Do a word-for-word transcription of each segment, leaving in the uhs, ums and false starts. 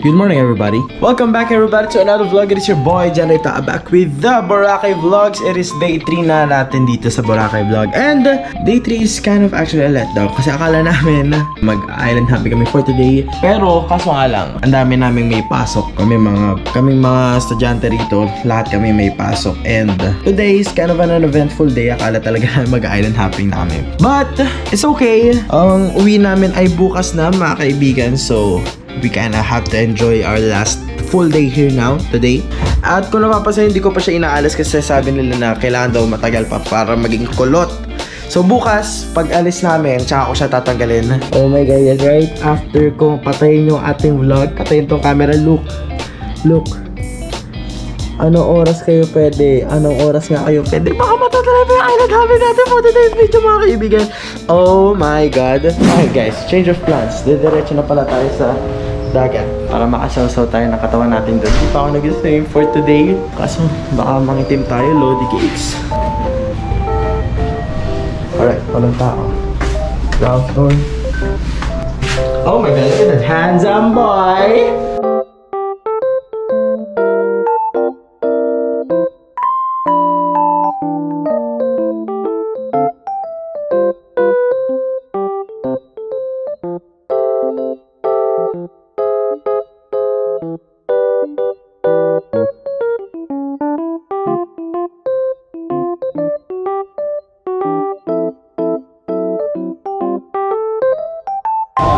Good morning, everybody. Welcome back, everybody, to another vlog. It is your boy, Jhenrey Toca, back with the Boracay vlogs. It is day three na natin dito sa Boracay vlog. And uh, day three is kind of actually a letdown kasi akala namin mag-island happy kami for today. Pero kaso nga lang, ang dami namin may pasok. Kami mga, kaming mga estudyante rito, lahat kami may pasok. And uh, today is kind of an eventful day. Akala talaga mag-island happy na kami. But it's okay. Ang um, uwi namin ay bukas na, mga kaibigan. So we kinda have to enjoy our last full day here now, today. At kung napapansin, hindi ko pa siya inaalis kasi sabi nila na kailangan daw matagal pa para maging kulot. So bukas, pag alis namin, tsaka ko siya tatanggalin. Oh my God, right after kong patayin yung ating vlog, patayin tong camera, look, look. Anong oras kayo pwede? Anong oras nga kayo pwede? Baka matatalay pa yung island habit natin for today's video, mga kaibigan. Oh my God. Alright guys, change of plans. Didiretso na pala tayo sa dagat para makasaw-saw tayo ng katawan natin doon. Hindi pa ako nag-swim for today kaso baka mangitim tayo, Lodi Cakes. Alright, walang tao. Round door. Oh my God, look at that handsome boy!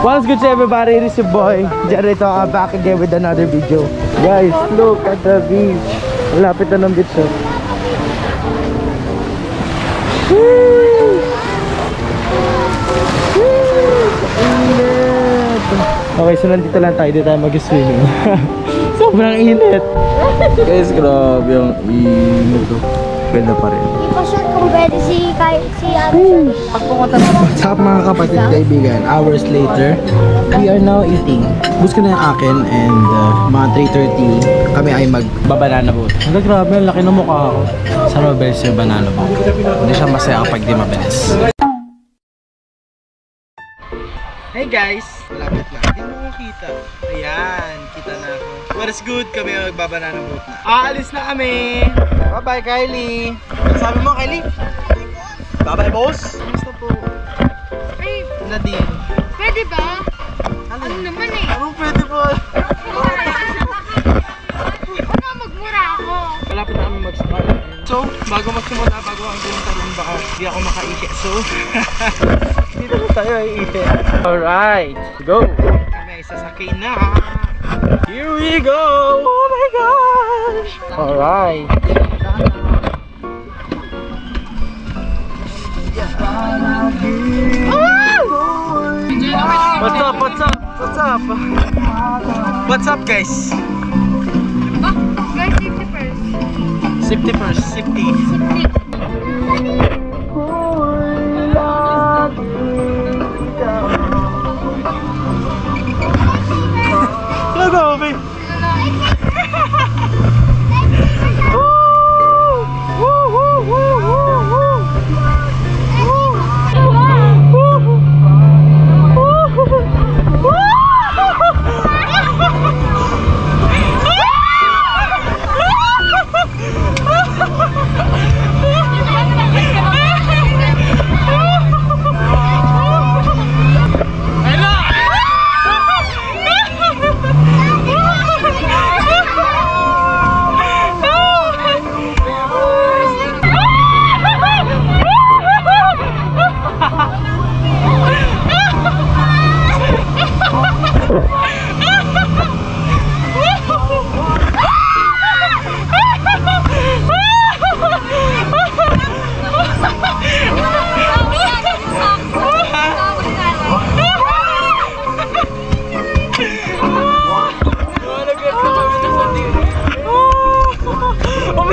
What's good to everybody? It is your boy, Jhenrey Toca, back again with another video. Guys, look at the beach. Malapit na ng beach. Okay, so nandito lang tayo. Dito tayo mag-swimming. Sobrang init. Guys, grabe yung init. Ganda pa rin. Sure kung pwede si Kylie, si Abby. What's up mga kapatid, kaibigan? Hours later, we are now eating. Bus ko na yung akin and uh, mga three thirty kami ay magbabanana boat. Grabe, ang laki ng mukha ko. Sana mabilis yung banana boat. Hindi siya masaya kapag di mabilis. Hey guys! Malapit lang. Hindi mo makita. Ayan, kita na ako. What is good? Kami ay magbabanana boat na. Aalis na kami! Bye-bye, Kylie! Ano sabi mo, Kylie? Bye-bye, boss! Basta po. Babe! Nadine. Pwede ba? Ano, ano naman eh? Ano pwede po? Ano, magmura ako? Malapit na kami mag-start. So, bago magsimula, bago ang gawin tarong baka hindi ako makaike. So, dito na tayo ay ite. Alright, go! Kami ay sasakay na! Here we go! Oh my gosh! Alright! What's up? What's up? What's up? What's up, guys? Oh, guys, safety first. Safety first. Safety. Safety. Let's go, baby.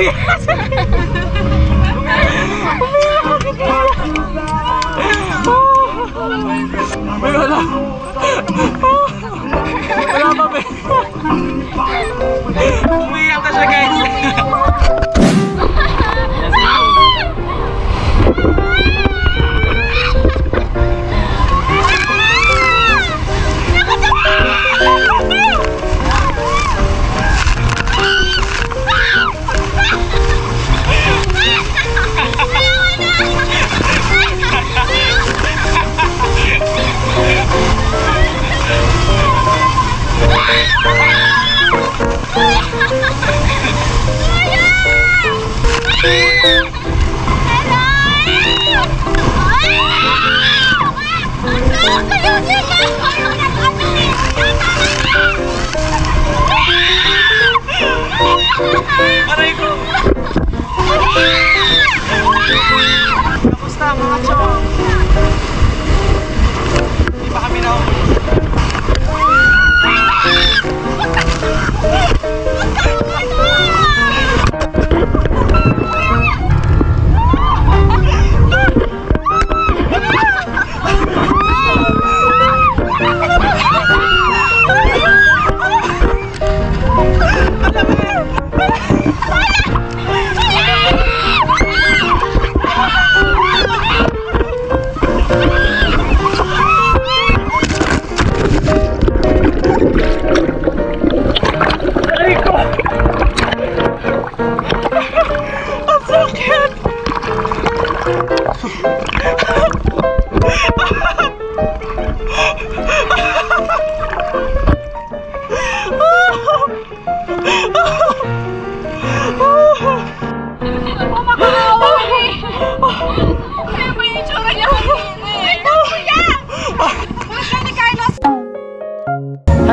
Umiyak siya. Umiyak ako siya. May wala. Wala pa ba? Umiyak na siya guys.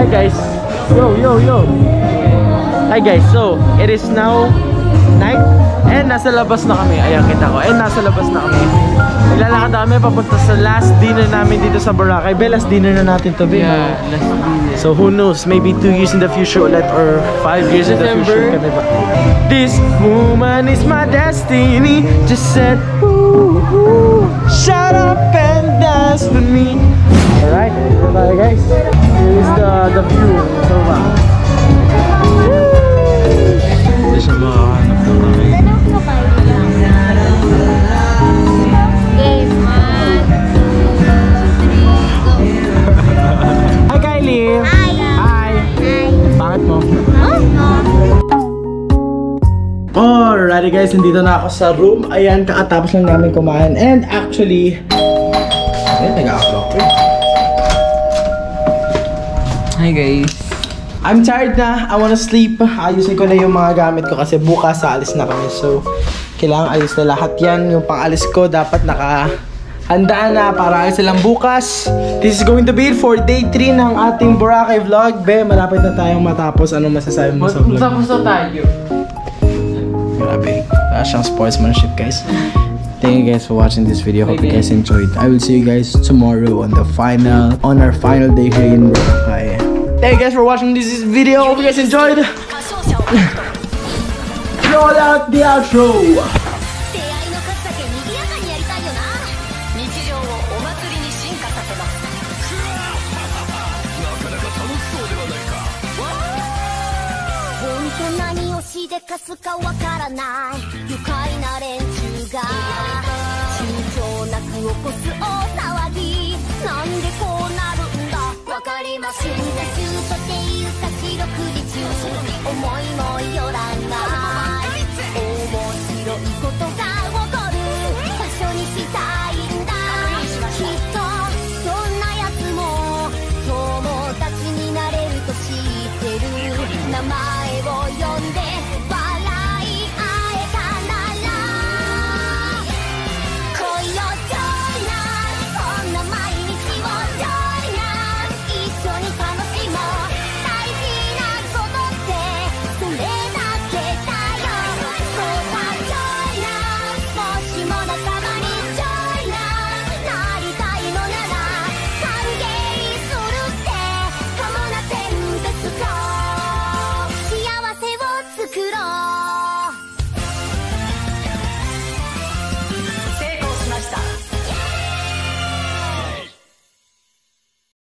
Guys, yo yo yo. Hi guys, so it is now night and nasa labas na kami. Ayan, kita ko. And nasa labas na kami. Ilalakad kami papunta sa last dinner namin dito sa Boracay. Be, last dinner na natin to, be. Yeah, last dinner. So who knows, maybe two years in the future ulit or five years in the future. Kami ba? This woman is my destiny. Just said, ooh, ooh, shut up and dance with me. Alright, bye guys. Here is the, the view. So, wow. Hindi siya makahanap na kami. Hi, Kylie! Hi! Hi! Pangit mo? Alrighty guys, nandito na ako sa room. Ayan, kakatapos lang namin kumain. And actually, ayun, nag-a-vlog ko. Hi guys, I'm tired na. I wanna sleep. Ayusin ko na yung mga gamit ko kasi bukas aalis na kami. So, kailangan ayos na lahat yan. Yung pang-alis ko dapat nakahandaan na para ayos lang bukas. This is going to be it for day three ng ating Boracay vlog. Be, malapit na tayong matapos. Anong masasabi mo sa vlog? Matapos na tayo. Grabe. Wala siyang sportsmanship guys. Thank you guys for watching this video. Hope you guys enjoyed. I will see you guys tomorrow on the final, on our final day here in Boracay. Thank you guys for watching this video. Hope you guys enjoyed. Roll out the outro. Super